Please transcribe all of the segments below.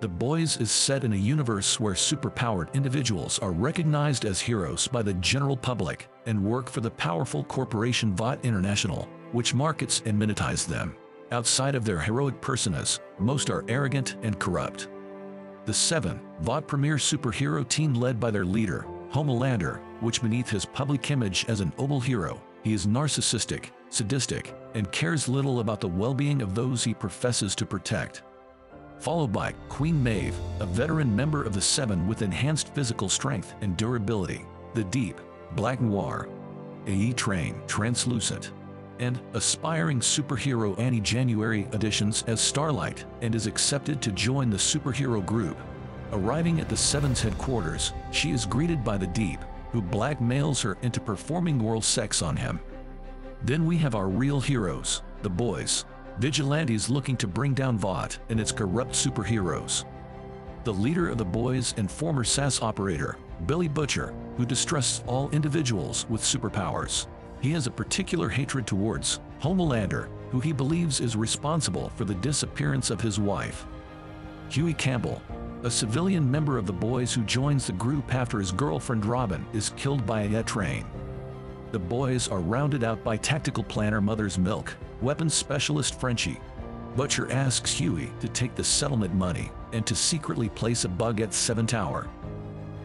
The Boys is set in a universe where superpowered individuals are recognized as heroes by the general public and work for the powerful corporation Vought International, which markets and monetizes them. Outside of their heroic personas, most are arrogant and corrupt. The Seven, Vought premier superhero team led by their leader, Homelander, which beneath his public image as an noble hero, he is narcissistic, sadistic, and cares little about the well-being of those he professes to protect. Followed by Queen Maeve, a veteran member of the Seven with enhanced physical strength and durability, The Deep, Black Noir, A-Train, Translucent, and aspiring superhero Annie January auditions as Starlight and is accepted to join the superhero group. Arriving at the Seven's headquarters, she is greeted by The Deep, who blackmails her into performing oral sex on him. Then we have our real heroes, the Boys, vigilantes looking to bring down Vought and its corrupt superheroes. The leader of the Boys and former SAS operator, Billy Butcher, who distrusts all individuals with superpowers. He has a particular hatred towards Homelander, who he believes is responsible for the disappearance of his wife. Hughie Campbell, a civilian member of the Boys who joins the group after his girlfriend Robin is killed by a train. The Boys are rounded out by tactical planner Mother's Milk, weapons specialist Frenchie. Butcher asks Hughie to take the settlement money and to secretly place a bug at Seven Tower.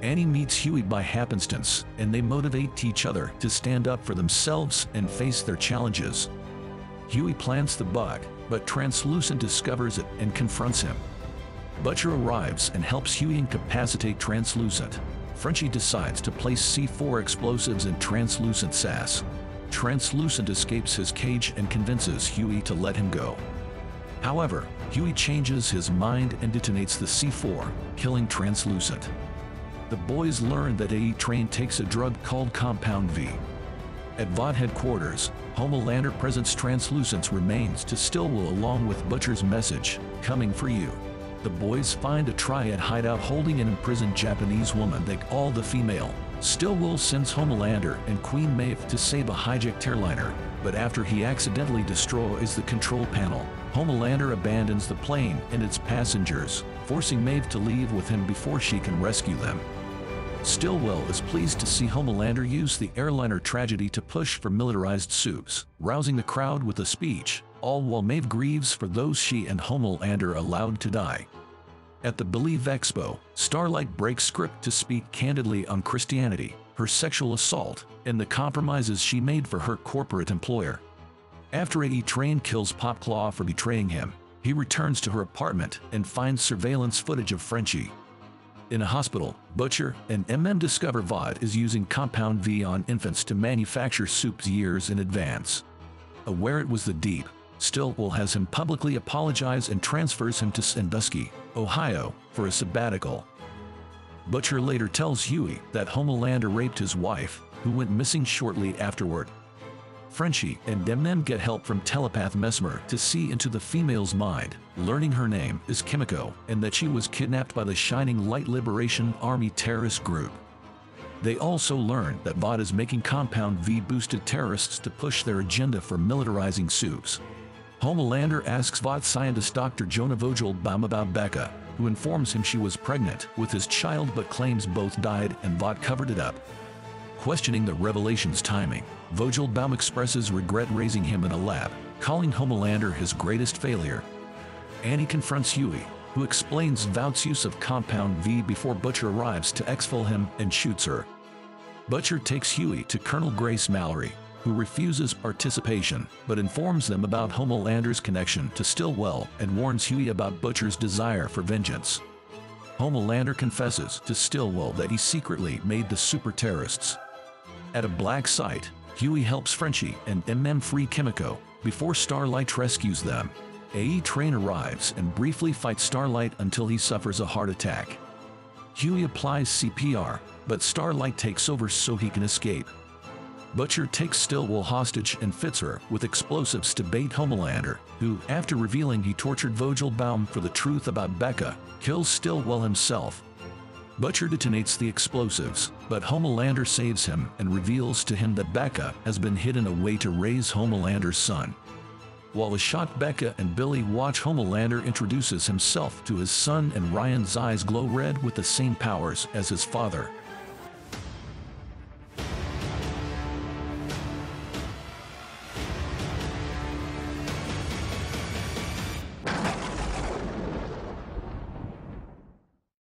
Annie meets Hughie by happenstance, and they motivate each other to stand up for themselves and face their challenges. Hughie plants the bug, but Translucent discovers it and confronts him. Butcher arrives and helps Hughie incapacitate Translucent. Frenchie decides to place C4 explosives in Translucent's ass. Translucent escapes his cage and convinces Hughie to let him go. However, Hughie changes his mind and detonates the C4, killing Translucent. The Boys learn that A-Train takes a drug called Compound V. At Vought headquarters, Homelander presents Translucent's remains to Stillwell along with Butcher's message, "Coming for you." The Boys find a triad hideout holding an imprisoned Japanese woman they call the Female. Stillwell sends Homelander and Queen Maeve to save a hijacked airliner, but after he accidentally destroys the control panel, Homelander abandons the plane and its passengers, forcing Maeve to leave with him before she can rescue them. Stillwell is pleased to see Homelander use the airliner tragedy to push for militarized soups, rousing the crowd with a speech, all while Maeve grieves for those she and Homelander allowed to die. At the Believe Expo, Starlight breaks script to speak candidly on Christianity, her sexual assault, and the compromises she made for her corporate employer. After A-Train kills Popclaw for betraying him, he returns to her apartment and finds surveillance footage of Frenchie. In a hospital, Butcher and MM discover Vought is using Compound V on infants to manufacture soups years in advance. Aware it was the Deep, Stillwell has him publicly apologize and transfers him to Sandusky, Ohio, for a sabbatical. Butcher later tells Hughie that Homelander raped his wife, who went missing shortly afterward. Frenchie and MM get help from telepath Mesmer to see into the Female's mind, learning her name is Kimiko and that she was kidnapped by the Shining Light Liberation Army terrorist group. They also learn that Vought is making Compound V-boosted terrorists to push their agenda for militarizing soups. Homelander asks Vought scientist Dr. Jonah Vogelbaum about Becca, who informs him she was pregnant with his child but claims both died and Vought covered it up. Questioning the revelation's timing, Vogelbaum expresses regret raising him in a lab, calling Homelander his greatest failure. Annie confronts Hughie, who explains Vought's use of Compound V before Butcher arrives to exfil him and shoots her. Butcher takes Hughie to Colonel Grace Mallory, who refuses participation, but informs them about Homelander's connection to Stillwell and warns Hughie about Butcher's desire for vengeance. Homelander confesses to Stillwell that he secretly made the super terrorists. At a black site, Hughie helps Frenchie and MM free Kimiko before Starlight rescues them. A-Train arrives and briefly fights Starlight until he suffers a heart attack. Hughie applies CPR, but Starlight takes over so he can escape. Butcher takes Stillwell hostage and fits her with explosives to bait Homelander, who, after revealing he tortured Vogelbaum for the truth about Becca, kills Stillwell himself. Butcher detonates the explosives, but Homelander saves him and reveals to him that Becca has been hidden away to raise Homelander's son. While the shocked Becca and Billy watch, Homelander introduces himself to his son, and Ryan's eyes glow red with the same powers as his father.